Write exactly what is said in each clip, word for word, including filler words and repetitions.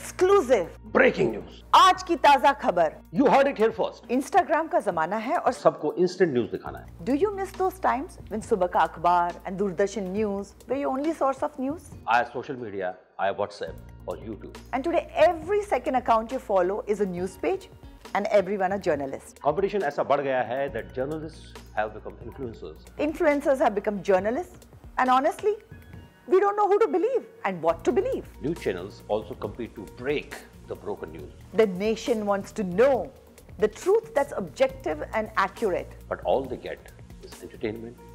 Exclusive breaking news, आज की ताजा खबर। You heard it here first. Instagram का जमाना है और सबको इंस्टेंट न्यूज दिखाना है। Do you miss those times when सुबह का अखबार and Doordarshan news were your only source of news? I social media, I WhatsApp और YouTube. And today every second account you follow is a news page and everyone a journalist. Competition ऐसा बढ़ गया है that journalists have become influencers. Influencers have become journalists, and honestly, we don't know who to believe and what to believe. News channels also compete to break the broken news. The nation wants to know the truth that's objective and accurate. But all they get is entertainment,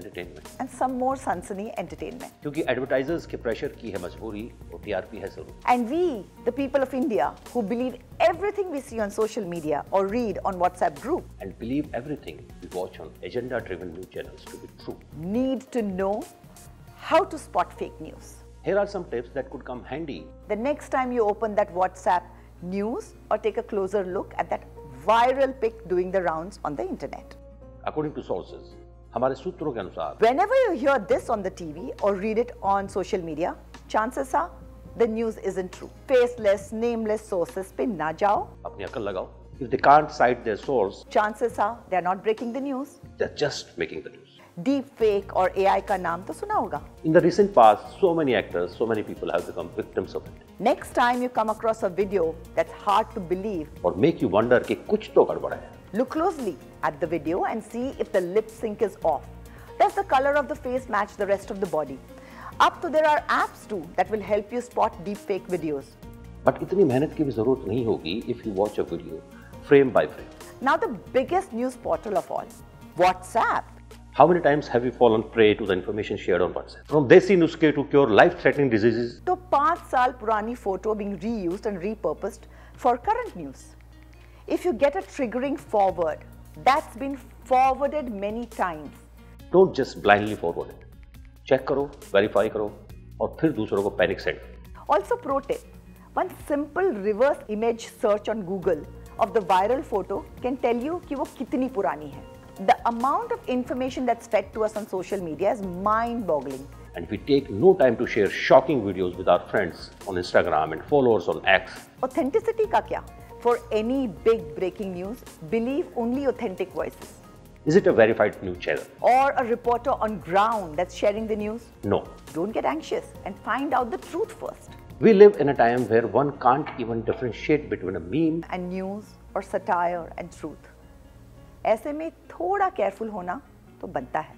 entertainment, and some more sunsy entertainment. क्योंकि advertisers के pressure की है मजबूरी और T R P है जरूर. And we, the people of India, who believe everything we see on social media or read on WhatsApp group, and believe everything we watch on agenda-driven news channels to be true, need to know how to spot fake news. Here are some tips that could come handy the next time you open that WhatsApp news or take a closer look at that viral pic doing the rounds on the internet. According to sources, हमारे सूत्रों के अनुसार, whenever you hear this on the T V or read it on social media, chances are the news isn't true. Faceless, nameless sources पे ना जाओ. अपनी अकल लगाओ. If they can't cite their source, chances are they are not breaking the news. They're just making the news. Deep fake और A I का नाम तो सुना होगा. In the recent past, so many actors, so many people have become victims of it. Next time you come across a video that's hard to believe or make you wonder कि कुछ तो गड़बड़ है, look closely at the video and see if the lip sync is off. Does the color of the face match the rest of the body? Up to there are apps too that will help you spot deep fake videos. But itni mehnat ki bhi zarurat nahi hogi if you watch a video frame by frame. Now the biggest news portal of all, WhatsApp. How many times have you fallen prey to the information shared on WhatsApp? From desi nuskhe to cure life-threatening diseases. To पाँच साल पुरानी photo being reused and repurposed for current news. If you get a triggering forward that's been forwarded many times, don't just blindly forward it. Check करो, verify करो और फिर दूसरों को panic send. Also pro tip, one simple reverse image search on Google of the viral photo can tell you कि वो कितनी पुरानी है. The amount of information that's fed to us on social media is mind-boggling. And we take no time to share shocking videos with our friends on Instagram and followers on X. Authenticity का क्या? For any big breaking news, believe only authentic voices. Is it a verified news channel? Or a reporter on ground that's sharing the news? No. Don't get anxious and find out the truth first. We live in a time where one can't even differentiate between a meme and news or satire and truth. ऐसे में थोड़ा careful होना तो बनता है.